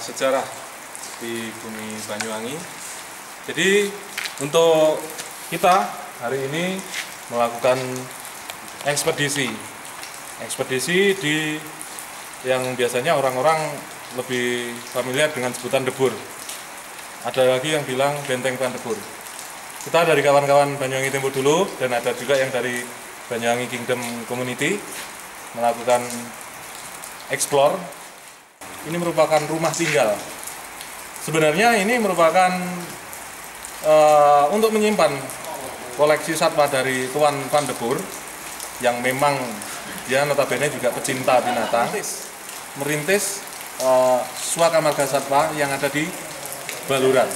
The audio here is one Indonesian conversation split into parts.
sejarah di bumi Banyuwangi. Jadi untuk kita hari ini melakukan ekspedisi di yang biasanya orang-orang lebih familiar dengan sebutan Debur. Ada lagi yang bilang Benteng Pandebur. Kita dari kawan-kawan Banyuwangi Timur dulu, dan ada juga yang dari Banyuwangi Kingdom Community melakukan explore. Ini merupakan rumah tinggal. Sebenarnya ini merupakan untuk menyimpan koleksi satwa dari Tuan Pandebur yang memang dia notabene juga pecinta binatang, merintis swakarga satwa yang ada di Baluran.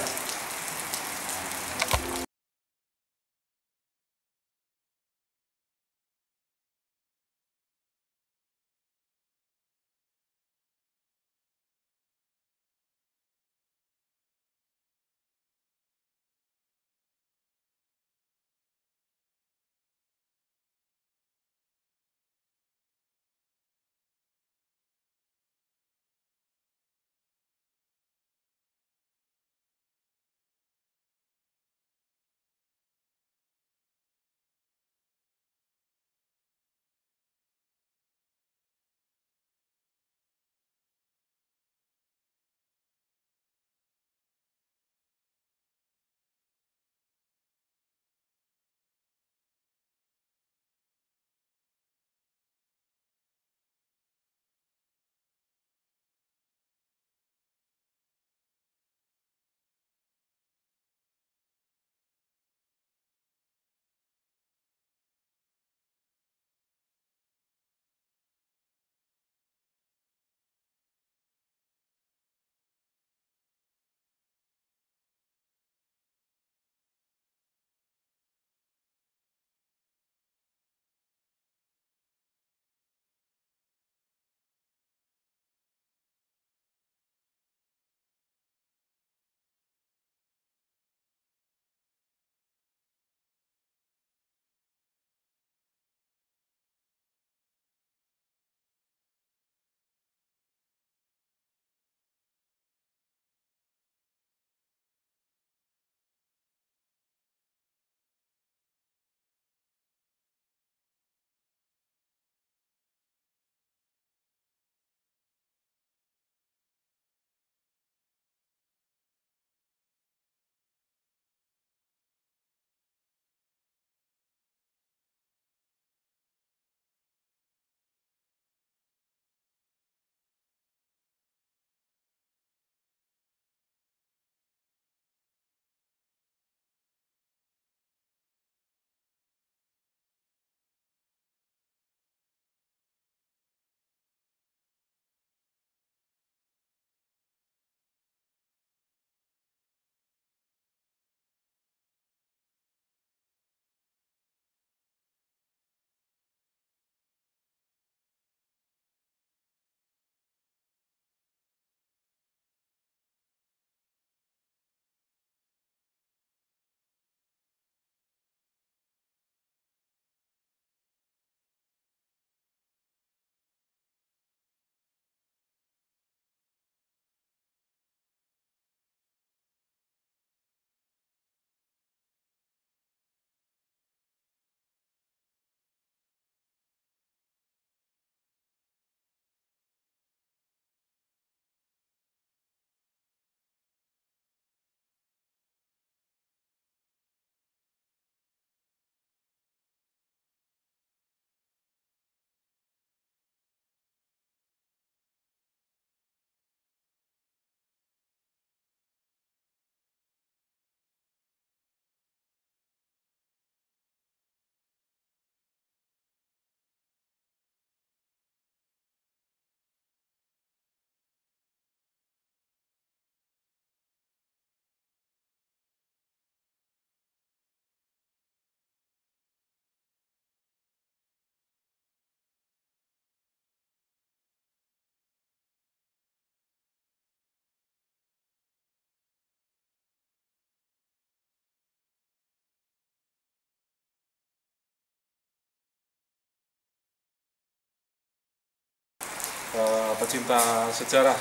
Pecinta sejarah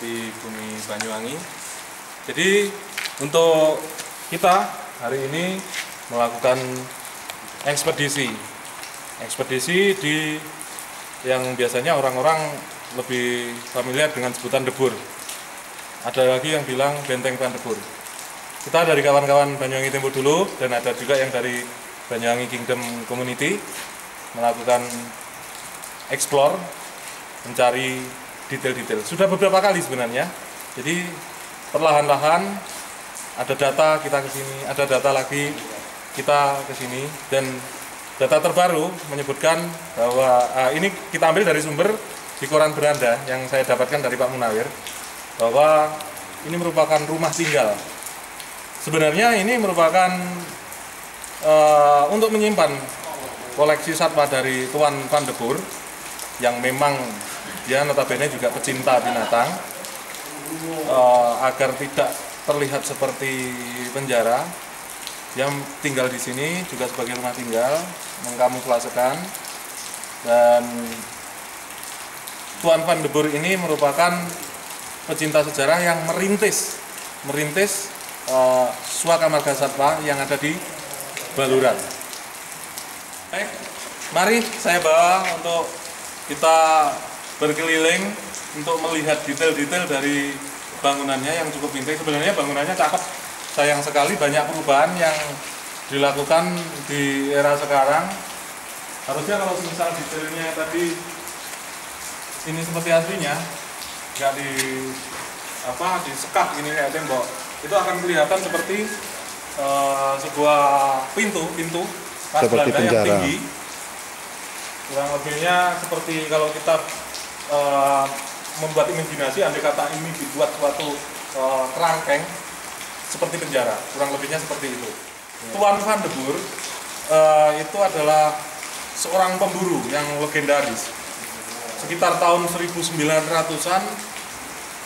di bumi Banyuwangi. Jadi untuk kita hari ini melakukan ekspedisi di yang biasanya orang-orang lebih familiar dengan sebutan Debur. Ada lagi yang bilang Benteng Pandebur. Kita dari kawan-kawan Banyuwangi Tempo dulu, dan ada juga yang dari Banyuwangi Kingdom Community melakukan explore, mencari detail-detail. Sudah beberapa kali sebenarnya. Jadi perlahan-lahan ada data kita ke sini, ada data lagi kita ke sini, dan data terbaru menyebutkan bahwa ini kita ambil dari sumber di Koran Beranda yang saya dapatkan dari Pak Munawir, bahwa ini merupakan rumah tinggal. Sebenarnya ini merupakan untuk menyimpan koleksi satwa dari Tuan Pandebur yang memang dia notabene juga pecinta binatang, agar tidak terlihat seperti penjara. Yang tinggal di sini juga sebagai rumah tinggal, mengkamuflasekan. Dan Tuan Van Ledeboer ini merupakan pecinta sejarah yang merintis swakarga satwa yang ada di Baluran. Baik, mari saya bawa untuk kita berkeliling untuk melihat detail-detail dari bangunannya yang cukup indah. Sebenarnya bangunannya cakep. Sayang sekali banyak perubahan yang dilakukan di era sekarang. Harusnya kalau misal detailnya tadi ini seperti aslinya, nggak disekap ini kayak tembok, itu akan kelihatan seperti sebuah pintu khas Belanda yang tinggi. Kurang lebihnya seperti kalau kita membuat imajinasi, andai kata ini dibuat suatu kerangkeng seperti penjara, kurang lebihnya seperti itu. Tuan Van Ledeboer itu adalah seorang pemburu yang legendaris. Sekitar tahun 1900-an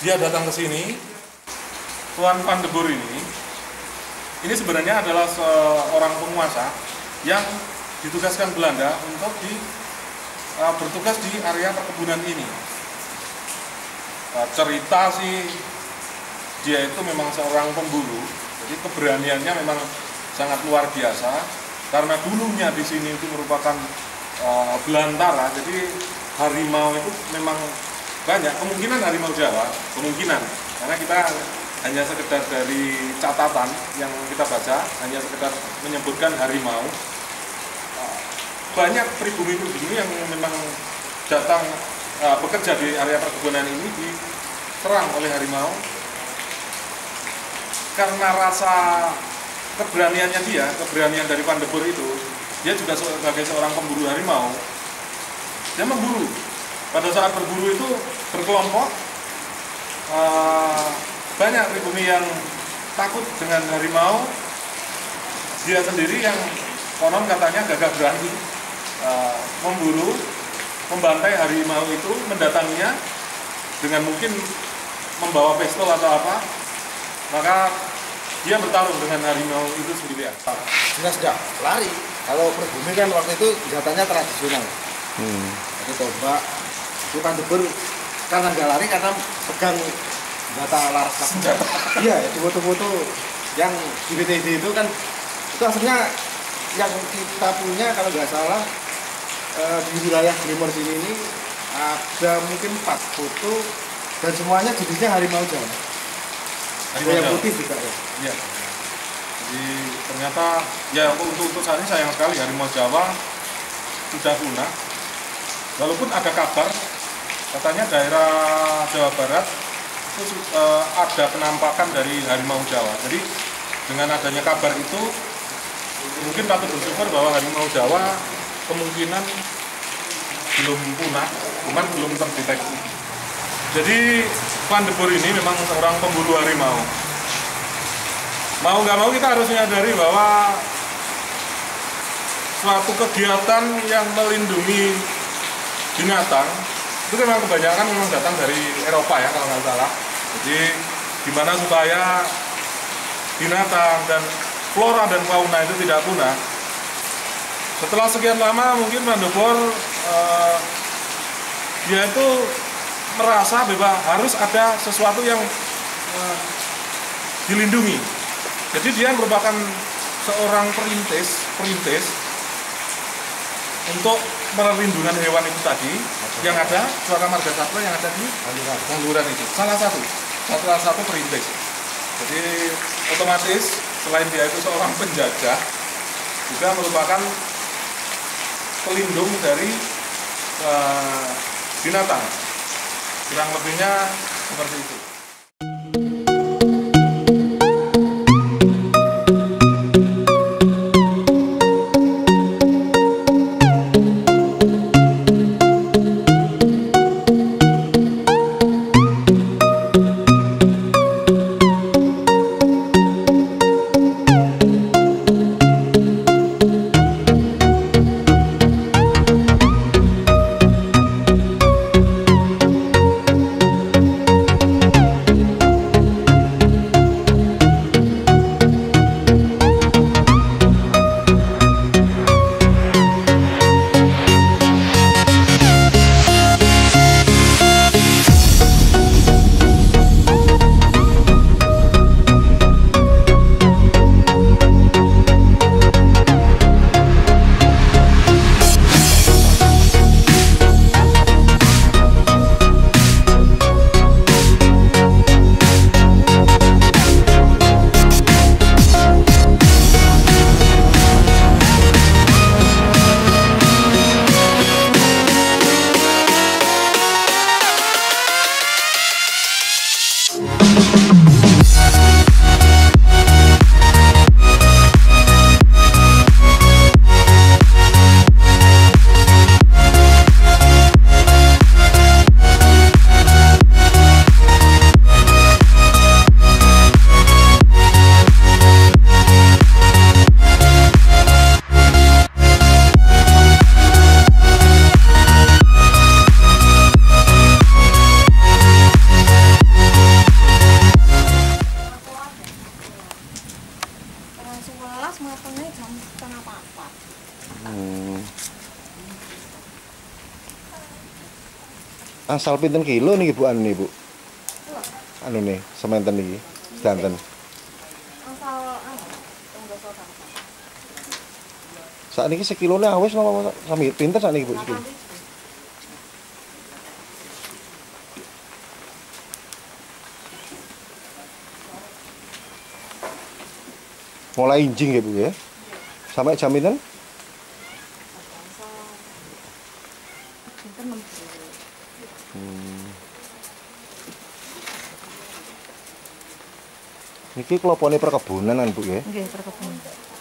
dia datang ke sini. Tuan Van Ledeboer ini sebenarnya adalah seorang penguasa yang ditugaskan Belanda untuk bertugas di area perkebunan ini. Cerita sih, dia itu memang seorang pemburu, jadi keberaniannya memang sangat luar biasa. Karena dulunya di sini itu merupakan belantara, jadi harimau itu memang banyak. Kemungkinan harimau Jawa, kemungkinan. Karena kita hanya sekedar dari catatan yang kita baca, hanya sekedar menyebutkan harimau. Banyak pribumi-pribumi yang memang datang bekerja di area perkebunan ini diserang oleh harimau. Karena rasa keberaniannya dia, keberanian dari Van Ledeboer itu, dia juga sebagai seorang pemburu harimau. Dia memburu. Pada saat berburu itu berkelompok, banyak pribumi yang takut dengan harimau. Dia sendiri yang konon katanya gagah berani memburu, membantai harimau itu, mendatanginya dengan mungkin membawa pistol atau apa. Maka dia bertarung dengan harimau itu sendiri. Jelas nggak lari. Kalau berbumi kan waktu itu senjatanya tradisional. Jadi tombak. Itu Van Ledeboer karena nggak lari, karena pegang senjata laras. Iya, itu foto-foto yang di BTD itu kan, itu aslinya yang kita punya kalau nggak salah di wilayah Glenmore sini ini ada mungkin 4 foto dan semuanya jenisnya harimau Jawa. Yang putih juga ya? Iya. Jadi ternyata, ya untuk saat ini sayang sekali harimau Jawa sudah punah. Walaupun ada kabar, katanya daerah Jawa Barat itu ada penampakan dari harimau Jawa. Jadi dengan adanya kabar itu, mungkin patut bersyukur bahwa harimau Jawa kemungkinan belum punah, cuman belum terdeteksi. Jadi Van Ledeboer ini memang seorang pemburu harimau. Mau nggak mau kita harus menyadari bahwa suatu kegiatan yang melindungi binatang itu memang kebanyakan memang datang dari Eropa ya, kalau nggak salah. Jadi gimana supaya binatang dan flora dan fauna itu tidak punah. Setelah sekian lama mungkin Van Ledeboer dia itu merasa bahwa harus ada sesuatu yang dilindungi. Jadi dia merupakan seorang perintis untuk perlindungan hewan itu tadi yang ada suara marga satwa yang ada di Banyuwangi itu. Salah satu perintis. Jadi otomatis selain dia itu seorang penjajah, juga merupakan pelindung dari binatang. Kurang lebihnya seperti itu. Asal pinten kilo nih Bu anu nih Bu. Anu nih semanten iki. Sedanten. Asal sakniki sekilone awis napa sami pinten sakniki Bu sekilo. Mulai injing ya Bu ya. Sampai jam pinten? Niki klopone perkebunan Bu ya? Nggih, perkebunan.